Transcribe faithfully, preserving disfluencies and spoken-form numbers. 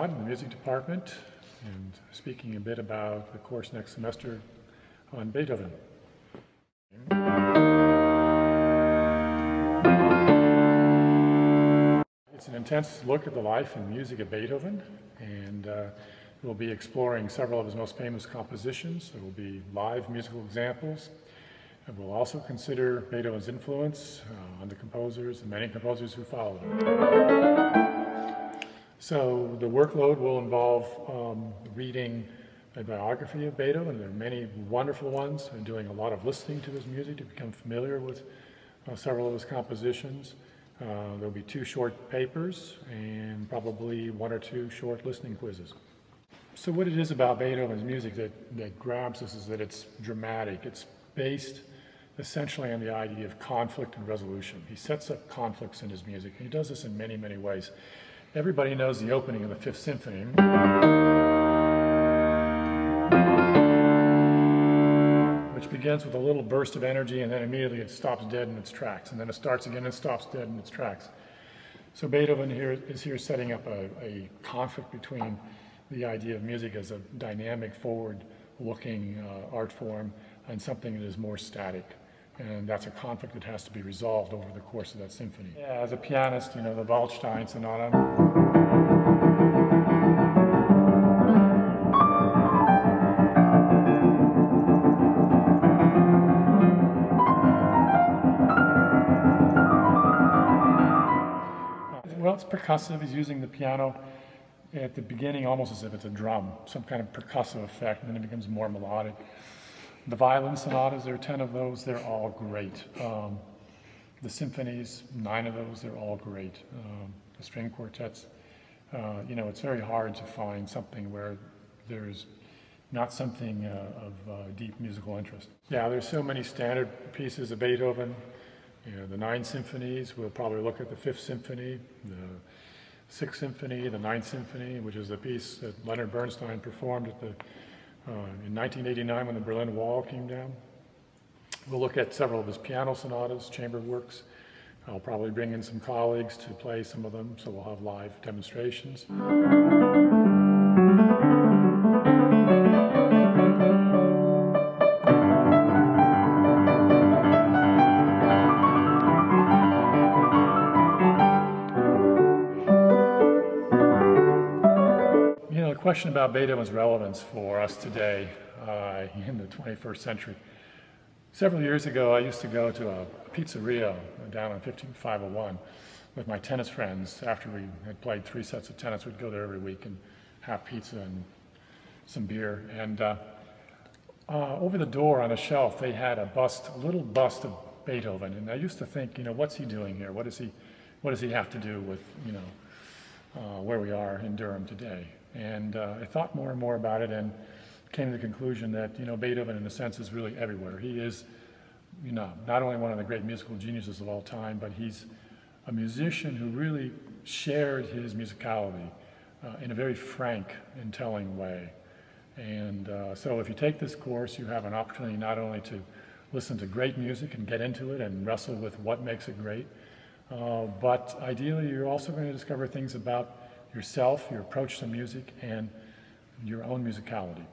Todd in the music department and speaking a bit about the course next semester on Beethoven. It's an intense look at the life and music of Beethoven, and uh, we'll be exploring several of his most famous compositions. There will be live musical examples, and we'll also consider Beethoven's influence uh, on the composers and many composers who followed him. So the workload will involve um, reading a biography of Beethoven. There are many wonderful ones, and doing a lot of listening to his music to become familiar with uh, several of his compositions. Uh, there'll be two short papers and probably one or two short listening quizzes. So what it is about Beethoven's music that, that grabs us is that it's dramatic. It's based essentially on the idea of conflict and resolution. He sets up conflicts in his music, and he does this in many, many ways. Everybody knows the opening of the Fifth Symphony. Begins with a little burst of energy, and then immediately it stops dead in its tracks, and then it starts again and stops dead in its tracks. So Beethoven here is here setting up a, a conflict between the idea of music as a dynamic, forward-looking uh, art form and something that is more static, and that's a conflict that has to be resolved over the course of that symphony. Yeah, as a pianist, you know, the Waldstein Sonata. Percussive, he's using the piano at the beginning almost as if it's a drum, some kind of percussive effect, and then it becomes more melodic. The violin sonatas, there are ten of those, they're all great. Um, the symphonies, nine of those, they're all great. Um, the string quartets, uh, you know, it's very hard to find something where there's not something uh, of uh, deep musical interest. Yeah, there's so many standard pieces of Beethoven. You know, the nine symphonies, we'll probably look at the Fifth Symphony, the Sixth Symphony, the Ninth Symphony, which is the piece that Leonard Bernstein performed at the, uh, in nineteen eighty-nine when the Berlin Wall came down. We'll look at several of his piano sonatas, chamber works. I'll probably bring in some colleagues to play some of them, so we'll have live demonstrations. The question about Beethoven's relevance for us today uh, in the twenty-first century. Several years ago, I used to go to a pizzeria down on fifteen five oh one with my tennis friends. After we had played three sets of tennis, we'd go there every week and have pizza and some beer. And uh, uh, over the door on a shelf, they had a bust, a little bust of Beethoven. And I used to think, you know, what's he doing here? What does he, what does he have to do with, you know, uh, where we are in Durham today? And uh, I thought more and more about it and came to the conclusion that, you know, Beethoven, in a sense, is really everywhere. He is, you know, not only one of the great musical geniuses of all time, but he's a musician who really shared his musicality uh, in a very frank and telling way. And uh, so if you take this course, you have an opportunity not only to listen to great music and get into it and wrestle with what makes it great, uh, but ideally you're also going to discover things about yourself, your approach to music, and your own musicality.